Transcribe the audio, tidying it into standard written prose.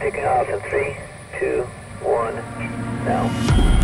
Taking off in 3, 2, 1, now.